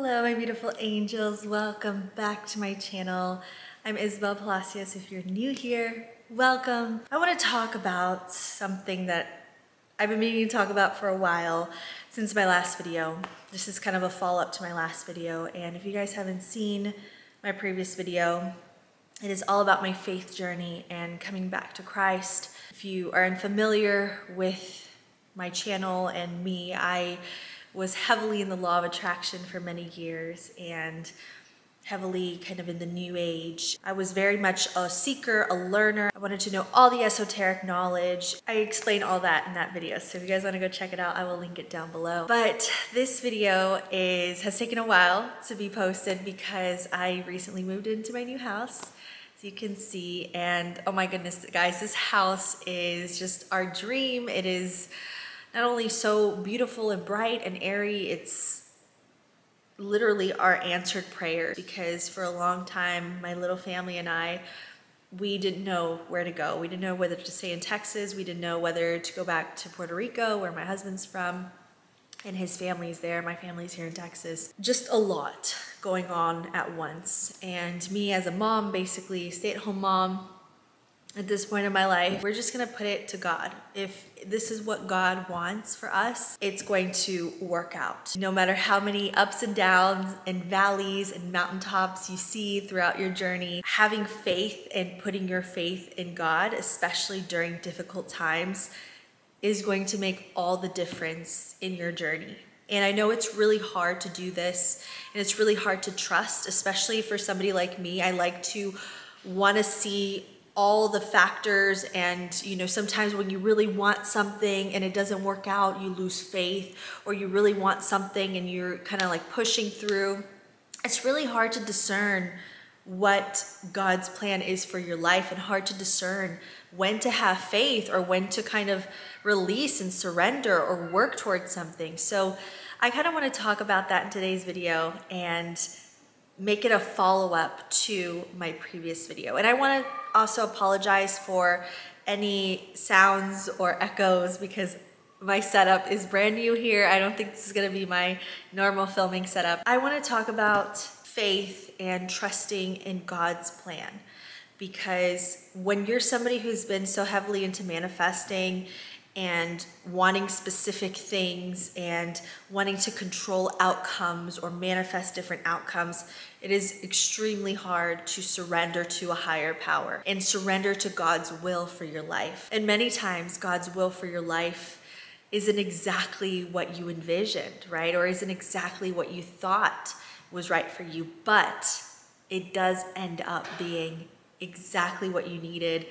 Hello my beautiful angels, welcome back to my channel. I'm Isabel Palacios. If you're new here, welcome. I want to talk about something that I've been meaning to talk about for a while since my last video. This is kind of a follow-up to my last video, and if you guys haven't seen my previous video, it is all about my faith journey and coming back to Christ. If you are unfamiliar with my channel and me, I was heavily in the law of attraction for many years and heavily kind of in the new age. I was very much a seeker, a learner. I wanted to know all the esoteric knowledge. I explain all that in that video, so if you guys want to go check it out, I will link it down below. But this video has taken a while to be posted because I recently moved into my new house, so you can see, and oh my goodness guys, this house is just our dream. It is not only so beautiful and bright and airy, it's literally our answered prayer, because for a long time my little family and I, we didn't know where to go. We didn't know whether to stay in Texas. We didn't know whether to go back to Puerto Rico, where my husband's from, and his family's there. My family's here in Texas. Just a lot going on at once. And me as a mom, basically stay-at-home mom, at this point in my life, we're just gonna put it to God. If this is what God wants for us, it's going to work out. No matter how many ups and downs and valleys and mountaintops you see throughout your journey, having faith and putting your faith in God, especially during difficult times, is going to make all the difference in your journey. And I know it's really hard to do this, and it's really hard to trust, especially for somebody like me. I like to wanna see all the factors, and you know, sometimes when you really want something and it doesn't work out, you lose faith, or you really want something and you're kind of like pushing through. It's really hard to discern what God's plan is for your life, and hard to discern when to have faith or when to kind of release and surrender or work towards something. So I kind of want to talk about that in today's video and make it a follow-up to my previous video. And I want to also apologize for any sounds or echoes, because my setup is brand new here. I don't think this is gonna be my normal filming setup. I want to talk about faith and trusting in God's plan, because when you're somebody who's been so heavily into manifesting and wanting specific things and wanting to control outcomes or manifest different outcomes, it is extremely hard to surrender to a higher power and surrender to God's will for your life. And many times God's will for your life isn't exactly what you envisioned, right? Or isn't exactly what you thought was right for you, but it does end up being exactly what you needed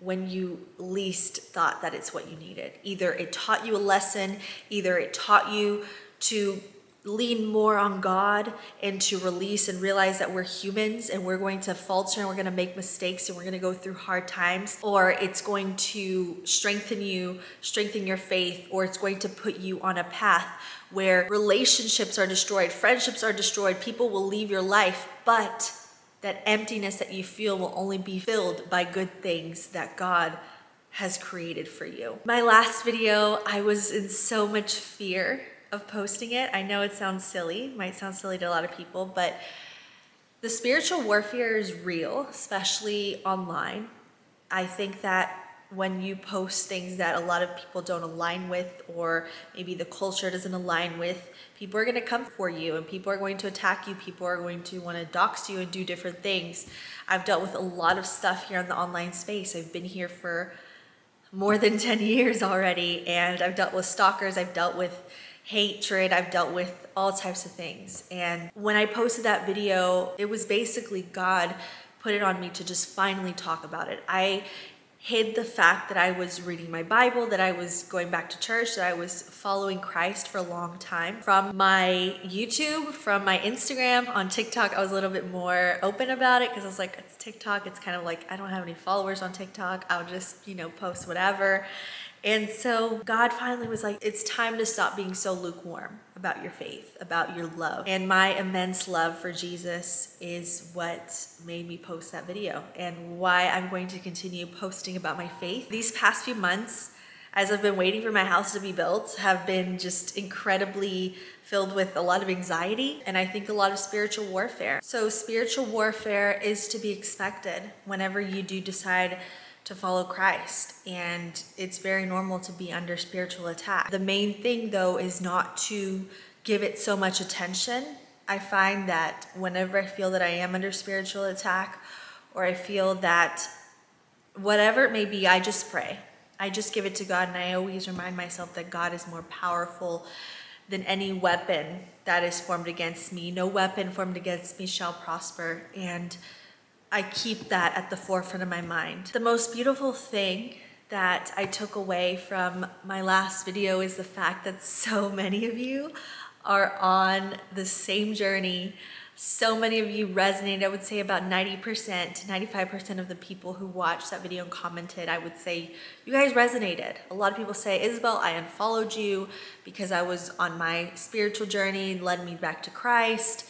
when you least thought that it's what you needed. Either it taught you a lesson, either it taught you to lean more on God and to release and realize that we're humans and we're going to falter and we're going to make mistakes and we're going to go through hard times, or it's going to strengthen you, strengthen your faith, or it's going to put you on a path where relationships are destroyed, friendships are destroyed, people will leave your life, but that emptiness that you feel will only be filled by good things that God has created for you. My last video, I was in so much fear of posting it. I know it sounds silly, it might sound silly to a lot of people, but the spiritual warfare is real, especially online. I think that when you post things that a lot of people don't align with, or maybe the culture doesn't align with, people are gonna come for you and people are going to attack you. People are going to wanna dox you and do different things. I've dealt with a lot of stuff here in the online space. I've been here for more than 10 years already, and I've dealt with stalkers, I've dealt with hatred, I've dealt with all types of things. And when I posted that video, it was basically God put it on me to just finally talk about it. I hid the fact that I was reading my Bible, that I was going back to church, that I was following Christ for a long time. From my YouTube, from my Instagram, on TikTok, I was a little bit more open about it, because I was like, it's TikTok, it's kind of like, I don't have any followers on TikTok, I'll just, you know, post whatever. And so God finally was like, it's time to stop being so lukewarm about your faith, about your love. And my immense love for Jesus is what made me post that video, and why I'm going to continue posting about my faith. These past few months, as I've been waiting for my house to be built, have been just incredibly filled with a lot of anxiety and I think a lot of spiritual warfare. So spiritual warfare is to be expected whenever you do decide to follow Christ, and it's very normal to be under spiritual attack. The main thing though is not to give it so much attention. I find that whenever I feel that I am under spiritual attack, or I feel that whatever it may be, I just pray. I just give it to God, and I always remind myself that God is more powerful than any weapon that is formed against me. No weapon formed against me shall prosper, and I keep that at the forefront of my mind. The most beautiful thing that I took away from my last video is the fact that so many of you are on the same journey. So many of you resonate. I would say about 90% to 95% of the people who watched that video and commented, I would say you guys resonated. A lot of people say, Isabel, I unfollowed you because I was on my spiritual journey, led me back to Christ.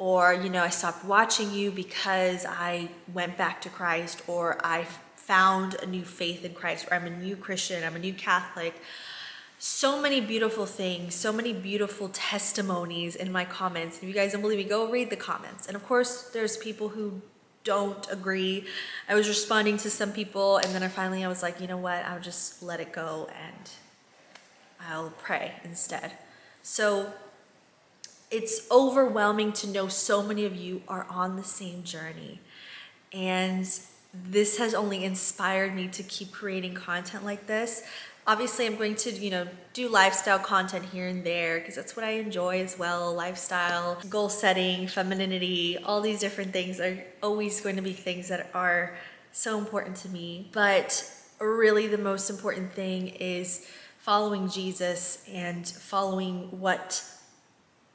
Or, you know, I stopped watching you because I went back to Christ, or I found a new faith in Christ, or I'm a new Christian, I'm a new Catholic. So many beautiful things, so many beautiful testimonies in my comments. If you guys don't believe me, go read the comments. And of course, there's people who don't agree. I was responding to some people, and then I was like, you know what, I'll just let it go and I'll pray instead. So it's overwhelming to know so many of you are on the same journey. And this has only inspired me to keep creating content like this. Obviously, I'm going to, you know, do lifestyle content here and there because that's what I enjoy as well. Lifestyle, goal setting, femininity, all these different things are always going to be things that are so important to me. But really the most important thing is following Jesus and following what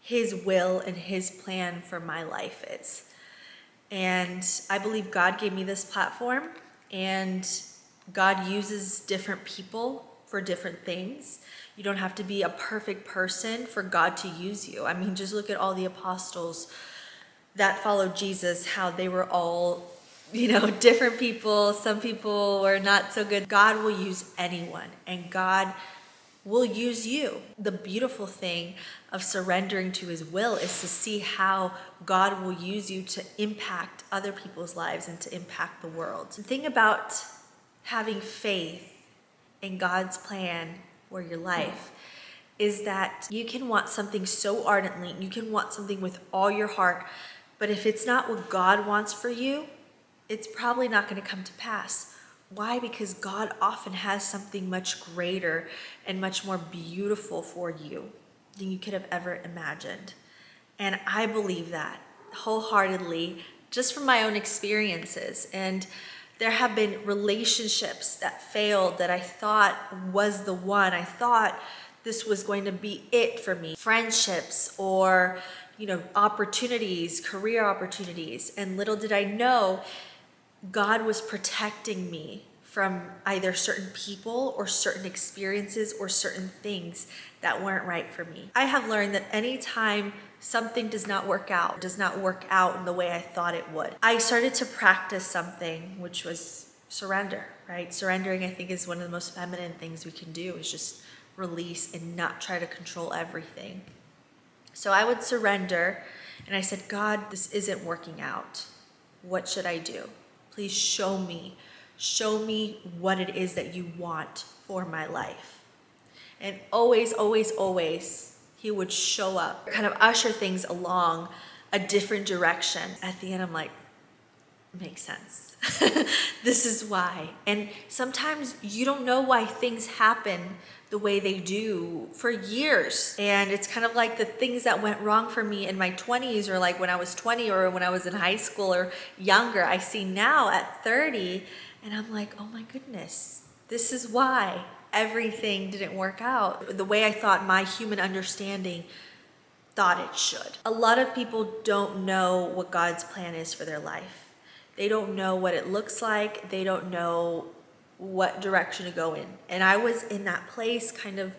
His will and His plan for my life is. And I believe God gave me this platform, and God uses different people for different things. You don't have to be a perfect person for God to use you. I mean, just look at all the apostles that followed Jesus, how they were all, you know, different people. Some people were not so good. God will use anyone, and God will use you. The beautiful thing of surrendering to His will is to see how God will use you to impact other people's lives and to impact the world. The thing about having faith in God's plan for your life is that you can want something so ardently, you can want something with all your heart, but if it's not what God wants for you, it's probably not going to come to pass. Why? Because God often has something much greater and much more beautiful for you than you could have ever imagined. And I believe that wholeheartedly, just from my own experiences. And there have been relationships that failed that I thought was the one. I thought this was going to be it for me. Friendships, or, you know, opportunities, career opportunities. And little did I know, God was protecting me from either certain people or certain experiences or certain things that weren't right for me. I have learned that anytime something does not work out in the way I thought it would, I started to practice something, which was surrender, right? Surrendering, I think, is one of the most feminine things we can do, is just release and not try to control everything. So I would surrender, and I said, God, this isn't working out. What should I do? Please show me. Show me what it is that you want for my life. And always, always, always, He would show up, kind of usher things along a different direction. At the end, I'm like, makes sense. This is why. And sometimes you don't know why things happen the way they do for years. And it's kind of like the things that went wrong for me in my 20s, or like when I was 20, or when I was in high school or younger, I see now at 30, and I'm like, oh my goodness, this is why everything didn't work out the way I thought my human understanding thought it should. A lot of people don't know what God's plan is for their life. They don't know what it looks like. They don't know what direction to go in. And I was in that place kind of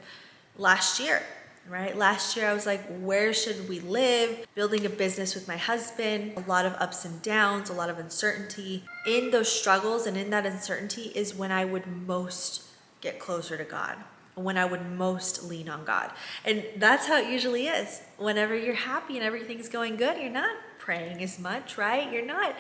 last year, right? Last year I was like, where should we live? Building a business with my husband, a lot of ups and downs, a lot of uncertainty. In those struggles and in that uncertainty is when I would most get closer to God, when I would most lean on God. And that's how it usually is. Whenever you're happy and everything's going good, you're not praying as much, right? You're not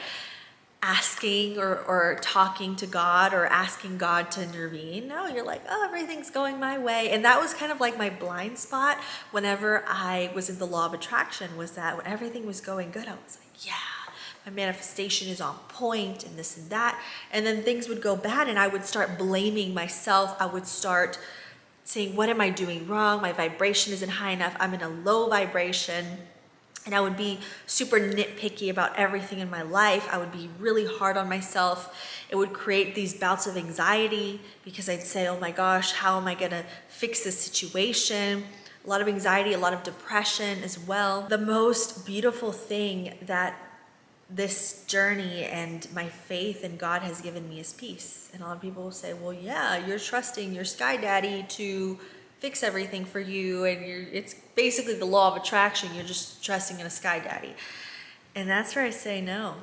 asking or talking to God or asking God to intervene. No, you're like, oh, everything's going my way. And that was kind of like my blind spot whenever I was in the law of attraction, was that when everything was going good, I was like, yeah, my manifestation is on point and this and that. And then things would go bad and I would start blaming myself. I would start saying, what am I doing wrong? My vibration isn't high enough. I'm in a low vibration. And I would be super nitpicky about everything in my life. I would be really hard on myself. It would create these bouts of anxiety because I'd say, oh my gosh, how am I gonna fix this situation? A lot of anxiety, a lot of depression as well. The most beautiful thing that this journey and my faith in God has given me is peace. And a lot of people will say, well, yeah, you're trusting your sky daddy to fix everything for you, and it's basically the law of attraction. You're just trusting in a sky daddy. And that's where I say no.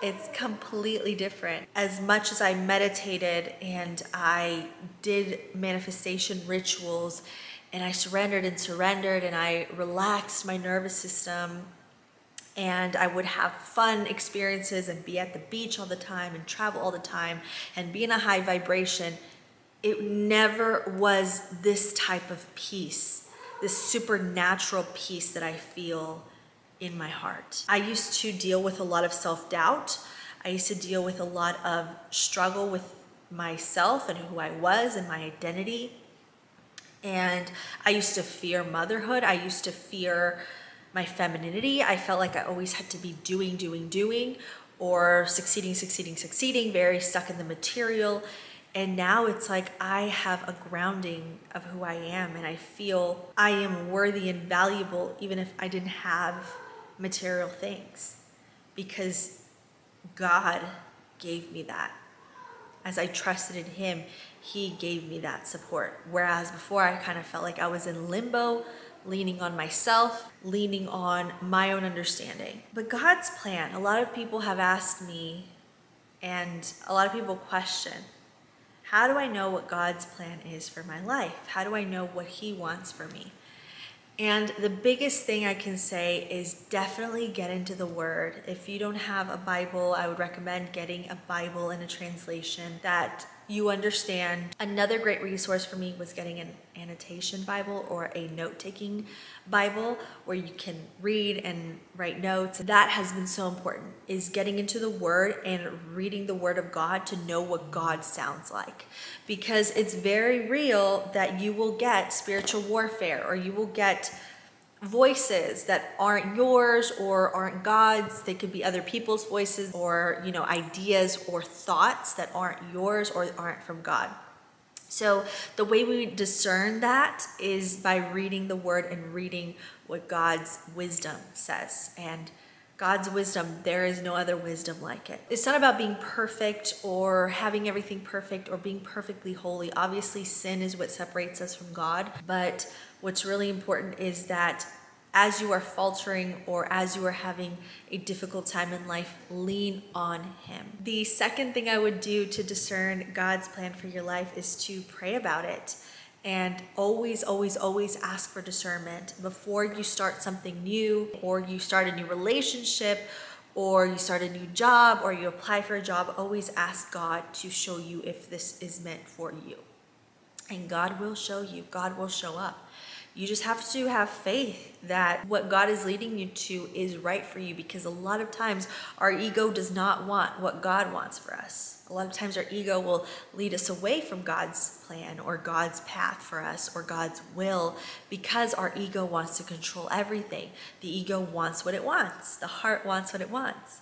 It's completely different. As much as I meditated and I did manifestation rituals and I surrendered and surrendered and I relaxed my nervous system and I would have fun experiences and be at the beach all the time and travel all the time and be in a high vibration, it never was this type of peace, this supernatural peace that I feel in my heart. I used to deal with a lot of self-doubt. I used to deal with a lot of struggle with myself and who I was and my identity. And I used to fear motherhood. I used to fear my femininity. I felt like I always had to be doing, doing, doing, or succeeding, succeeding, succeeding, very stuck in the material. And now it's like I have a grounding of who I am, and I feel I am worthy and valuable even if I didn't have material things, because God gave me that. As I trusted in Him, He gave me that support. Whereas before I kind of felt like I was in limbo, leaning on myself, leaning on my own understanding. But God's plan, a lot of people have asked me, and a lot of people question, how do I know what God's plan is for my life? How do I know what He wants for me? And the biggest thing I can say is definitely get into the Word. If you don't have a Bible, I would recommend getting a Bible and a translation that you understand. Another great resource for me was getting an annotation Bible or a note-taking Bible where you can read and write notes. That has been so important, is getting into the Word and reading the Word of God to know what God sounds like. Because it's very real that you will get spiritual warfare, or you will get voices that aren't yours or aren't God's. They could be other people's voices, or, you know, ideas or thoughts that aren't yours or aren't from God. So the way we discern that is by reading the Word and reading what God's wisdom says. And God's wisdom, there is no other wisdom like it. It's not about being perfect or having everything perfect or being perfectly holy. Obviously, sin is what separates us from God. But what's really important is that as you are faltering or as you are having a difficult time in life, lean on Him. The second thing I would do to discern God's plan for your life is to pray about it. And always, always, always ask for discernment before you start something new, or you start a new relationship, or you start a new job, or you apply for a job. Always ask God to show you if this is meant for you. And God will show you. God will show up. You just have to have faith that what God is leading you to is right for you, because a lot of times our ego does not want what God wants for us. A lot of times our ego will lead us away from God's plan or God's path for us or God's will, because our ego wants to control everything. The ego wants what it wants. The heart wants what it wants.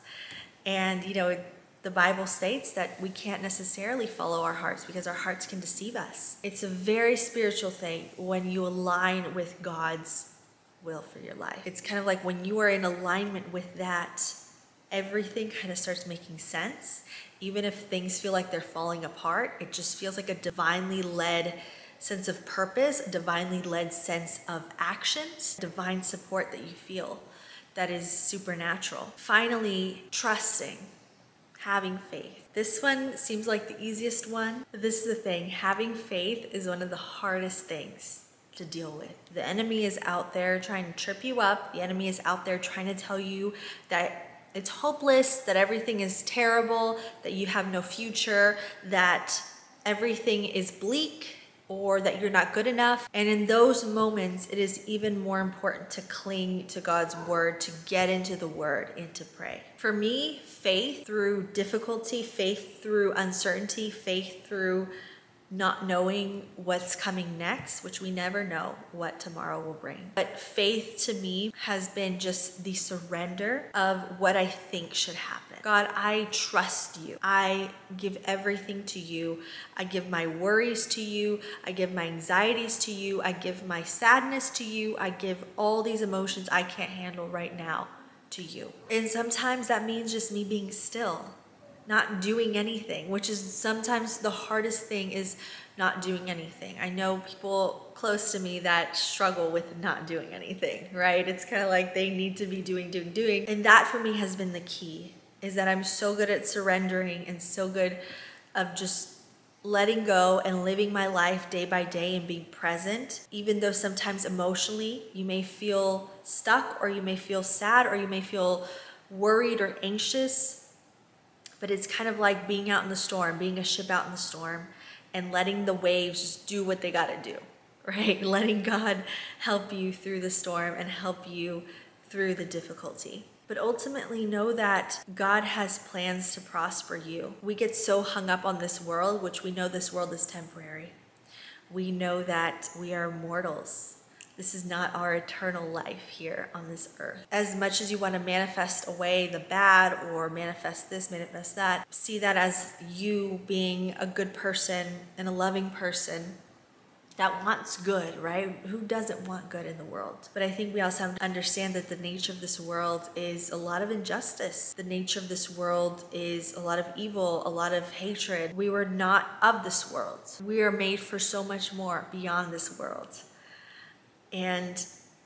And, you know, the Bible states that we can't necessarily follow our hearts because our hearts can deceive us. It's a very spiritual thing when you align with God's will for your life. It's kind of like when you are in alignment with that, everything kind of starts making sense. Even if things feel like they're falling apart, it just feels like a divinely led sense of purpose, a divinely led sense of actions, divine support that you feel that is supernatural. Finally, trusting. having faith. This one seems like the easiest one, but this is the thing. Having faith is one of the hardest things to deal with. The enemy is out there trying to trip you up. The enemy is out there trying to tell you that it's hopeless, that everything is terrible, that you have no future, that everything is bleak, or that you're not good enough. And in those moments, it is even more important to cling to God's word, to get into the word and to pray. For me, faith through difficulty, faith through uncertainty, faith through not knowing what's coming next, which we never know what tomorrow will bring. But faith to me has been just the surrender of what I think should happen. God, I trust you. I give everything to you. I give my worries to you. I give my anxieties to you. I give my sadness to you. I give all these emotions I can't handle right now to you. And sometimes that means just me being still, not doing anything, which is sometimes the hardest thing, is not doing anything. I know people close to me that struggle with not doing anything, right? It's kind of like they need to be doing. And that for me has been the key, is that I'm so good at surrendering and so good of just letting go and living my life day by day and being present, even though sometimes emotionally you may feel stuck, or you may feel sad, or you may feel worried or anxious. But it's kind of like being out in the storm, being a ship out in the storm, and letting the waves just do what they gotta do, right? Letting God help you through the storm and help you through the difficulty. But ultimately, know that God has plans to prosper you. We get so hung up on this world, which we know this world is temporary. We know that we are mortals. This is not our eternal life here on this earth. As much as you want to manifest away the bad, or manifest this, manifest that, see that as you being a good person and a loving person that wants good, right? Who doesn't want good in the world? But I think we also have to understand that the nature of this world is a lot of injustice. The nature of this world is a lot of evil, a lot of hatred. We were not of this world. We are made for so much more beyond this world. And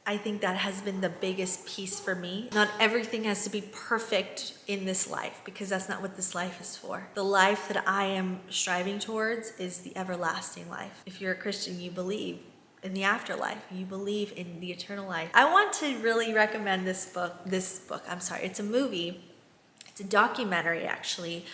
I think that has been the biggest piece for me. Not everything has to be perfect in this life, because that's not what this life is for. The life that I am striving towards is the everlasting life. If you're a Christian, you believe in the afterlife. You believe in the eternal life. I want to really recommend this book, I'm sorry, it's a movie. It's a documentary, actually,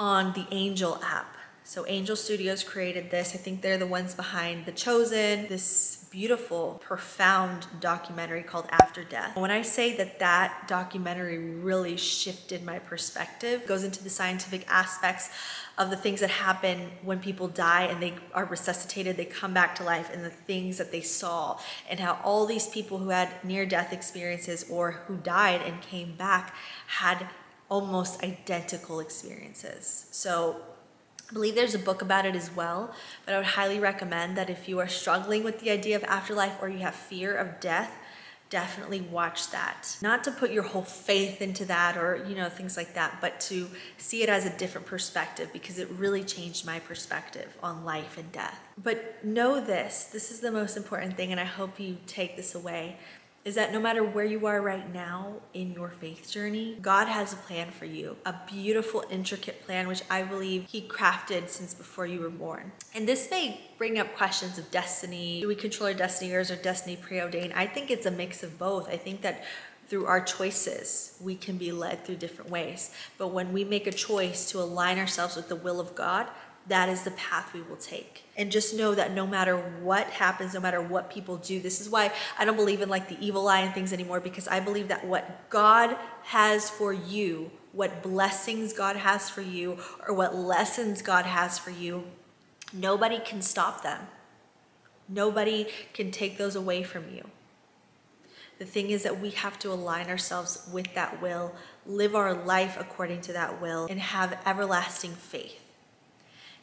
on the Angel app. So Angel Studios created this. I think they're the ones behind The Chosen, this beautiful, profound documentary called After Death. When I say that that documentary really shifted my perspective, it goes into the scientific aspects of the things that happen when people die and they are resuscitated, they come back to life, and the things that they saw, and how all these people who had near-death experiences or who died and came back had almost identical experiences. So I believe there's a book about it as well, but I would highly recommend that if you are struggling with the idea of afterlife, or you have fear of death, definitely watch that. Not to put your whole faith into that, or, you know, things like that, but to see it as a different perspective, because it really changed my perspective on life and death. But know this, this is the most important thing, and I hope you take this away, is that no matter where you are right now in your faith journey, God has a plan for you, a beautiful, intricate plan, which I believe he crafted since before you were born. And this may bring up questions of destiny. Do we control our destiny, or is our destiny preordained? I think it's a mix of both. I think that through our choices, we can be led through different ways. But when we make a choice to align ourselves with the will of God, that is the path we will take. And just know that no matter what happens, no matter what people do, this is why I don't believe in like the evil eye and things anymore, because I believe that what God has for you, what blessings God has for you, or what lessons God has for you, nobody can stop them. Nobody can take those away from you. The thing is that we have to align ourselves with that will, live our life according to that will, and have everlasting faith.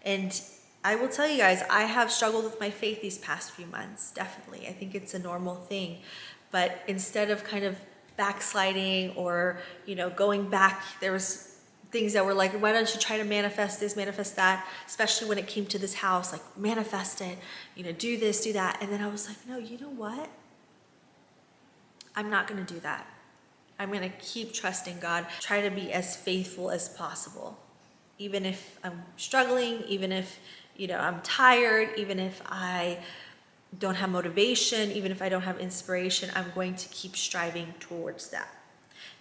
And I will tell you guys, I have struggled with my faith these past few months, definitely. I think it's a normal thing. But instead of kind of backsliding, or, you know, going back, there was things that were like, why don't you try to manifest this, manifest that, especially when it came to this house, like manifest it, you know, do this, do that. And then I was like, no, you know what? I'm not going to do that. I'm going to keep trusting God, try to be as faithful as possible. Even if I'm struggling, even if, you know, I'm tired, even if I don't have motivation, even if I don't have inspiration, I'm going to keep striving towards that.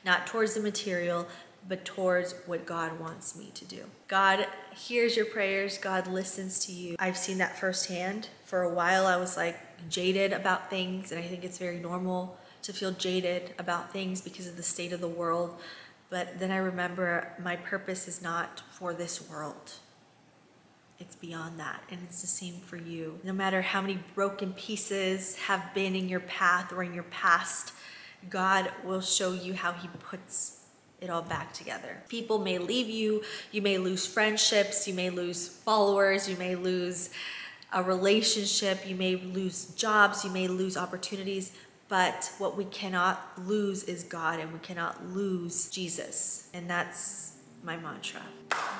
Not towards the material, but towards what God wants me to do. God hears your prayers. God listens to you. I've seen that firsthand. For a while, I was like jaded about things, and I think it's very normal to feel jaded about things because of the state of the world. But then I remember my purpose is not for this world. It's beyond that, and it's the same for you. No matter how many broken pieces have been in your path or in your past, God will show you how he puts it all back together. People may leave you, you may lose friendships, you may lose followers, you may lose a relationship, you may lose jobs, you may lose opportunities, but what we cannot lose is God, and we cannot lose Jesus. And that's my mantra.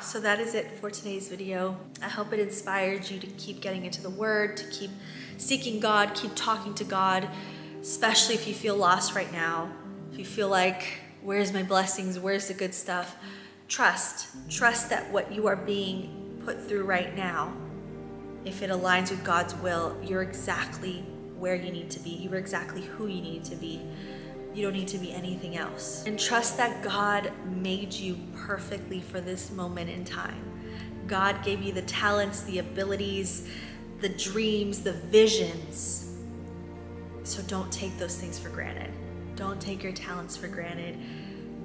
So that is it for today's video. I hope it inspired you to keep getting into the Word, to keep seeking God, keep talking to God, especially if you feel lost right now, if you feel like, where's my blessings? Where's the good stuff? Trust that what you are being put through right now, if it aligns with God's will, you're exactly where you need to be. You're exactly who you need to be. You don't need to be anything else. And trust that God made you perfectly for this moment in time. God gave you the talents, the abilities, the dreams, the visions. So don't take those things for granted. Don't take your talents for granted.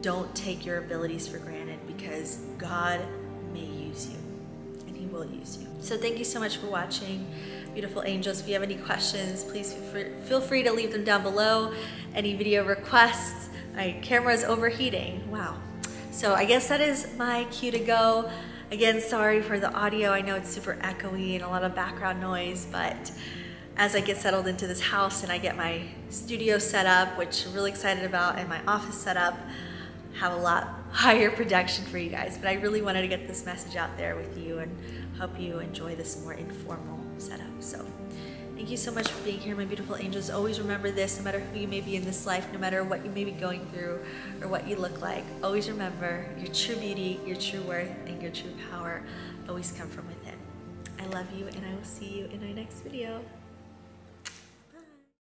Don't take your abilities for granted, because God may use you, and he will use you. So thank you so much for watching, beautiful angels. If you have any questions, please feel free to leave them down below. Any video requests. My camera is overheating. Wow. So I guess that is my cue to go. Again, sorry for the audio. I know it's super echoey and a lot of background noise, but as I get settled into this house and I get my studio set up, which I'm really excited about, and my office set up, have a lot higher production for you guys. But I really wanted to get this message out there with you and hope you enjoy this more informal setup. So thank you so much for being here, my beautiful angels. Always remember this, no matter who you may be in this life, no matter what you may be going through or what you look like, always remember your true beauty, your true worth, and your true power always come from within. I love you, and I will see you in my next video.